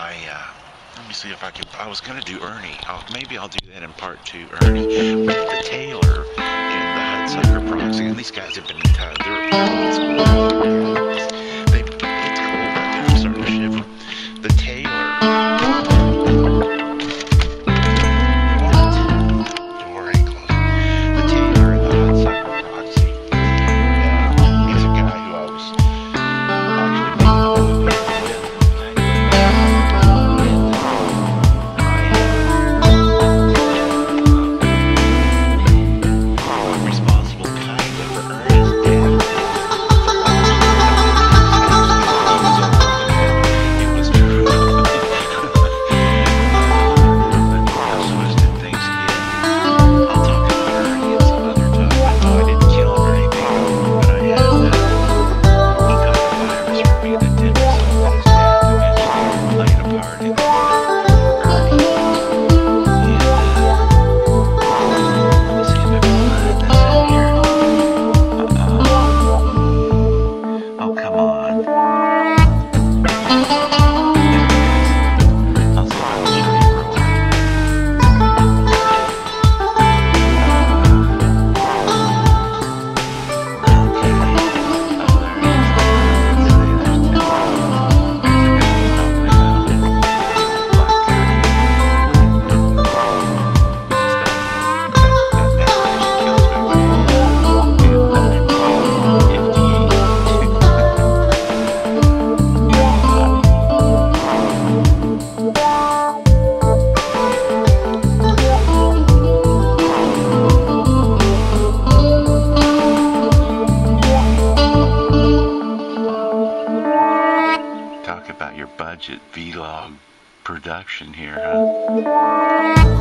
Let me see if I can. I was gonna do Ernie. Maybe I'll do that in part two. Ernie with the Taylor and the Hudsucker Proxy. And these guys have been tied. It's cool. I'm starting to shiver. The Taylor. Door ain't closed. The Taylor and the Hudsucker Proxy. He's a guy who I was actually. Talk about your budget vlog production here, huh?